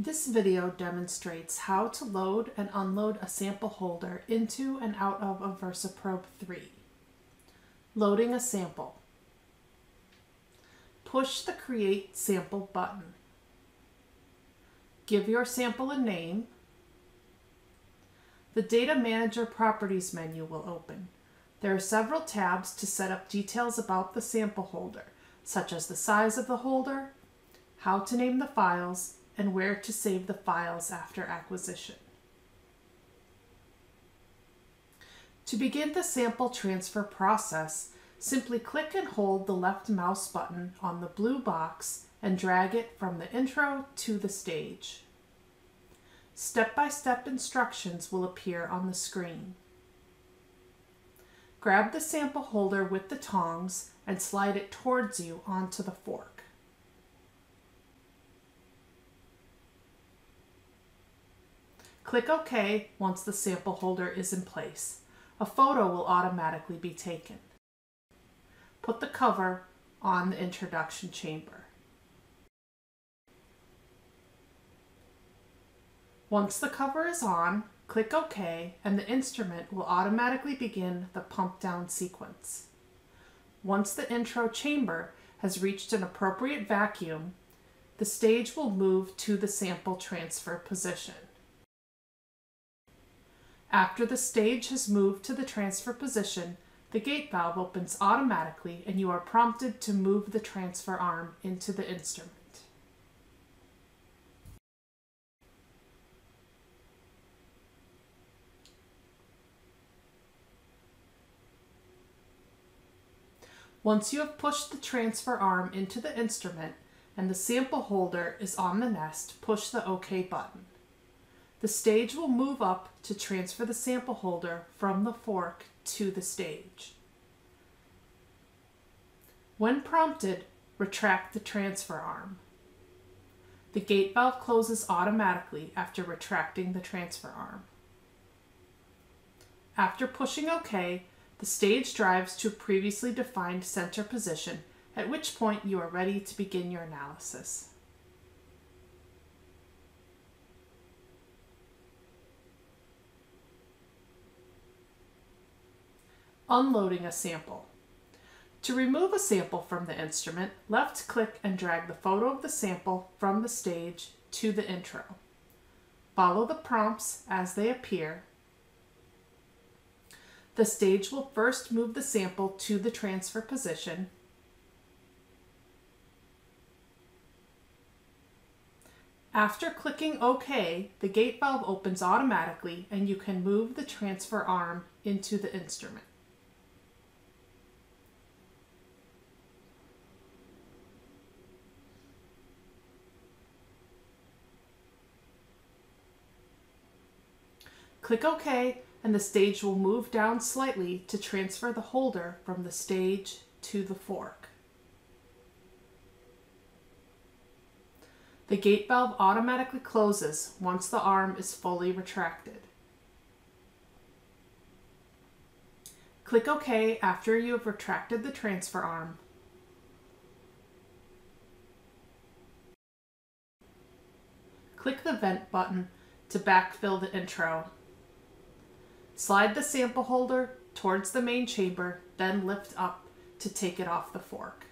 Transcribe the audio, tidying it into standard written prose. This video demonstrates how to load and unload a sample holder into and out of a VersaProbe 3. Loading a sample. Push the Create Sample button. Give your sample a name. The Data Manager Properties menu will open. There are several tabs to set up details about the sample holder, such as the size of the holder, how to name the files, and where to save the files after acquisition. To begin the sample transfer process, simply click and hold the left mouse button on the blue box and drag it from the intro to the stage. Step-by-step instructions will appear on the screen. Grab the sample holder with the tongs and slide it towards you onto the fork. Click OK once the sample holder is in place. A photo will automatically be taken. Put the cover on the introduction chamber. Once the cover is on, click OK and the instrument will automatically begin the pump down sequence. Once the intro chamber has reached an appropriate vacuum, the stage will move to the sample transfer position. After the stage has moved to the transfer position, the gate valve opens automatically and you are prompted to move the transfer arm into the instrument. Once you have pushed the transfer arm into the instrument and the sample holder is on the nest, push the OK button. The stage will move up to transfer the sample holder from the fork to the stage. When prompted, retract the transfer arm. The gate valve closes automatically after retracting the transfer arm. After pushing OK, the stage drives to a previously defined center position, at which point you are ready to begin your analysis. Unloading a sample. To remove a sample from the instrument, left-click and drag the photo of the sample from the stage to the intro. Follow the prompts as they appear. The stage will first move the sample to the transfer position. After clicking OK, the gate valve opens automatically and you can move the transfer arm into the instrument. Click OK and the stage will move down slightly to transfer the holder from the stage to the fork. The gate valve automatically closes once the arm is fully retracted. Click OK after you have retracted the transfer arm. Click the vent button to backfill the intro. Slide the sample holder towards the main chamber, then lift up to take it off the fork.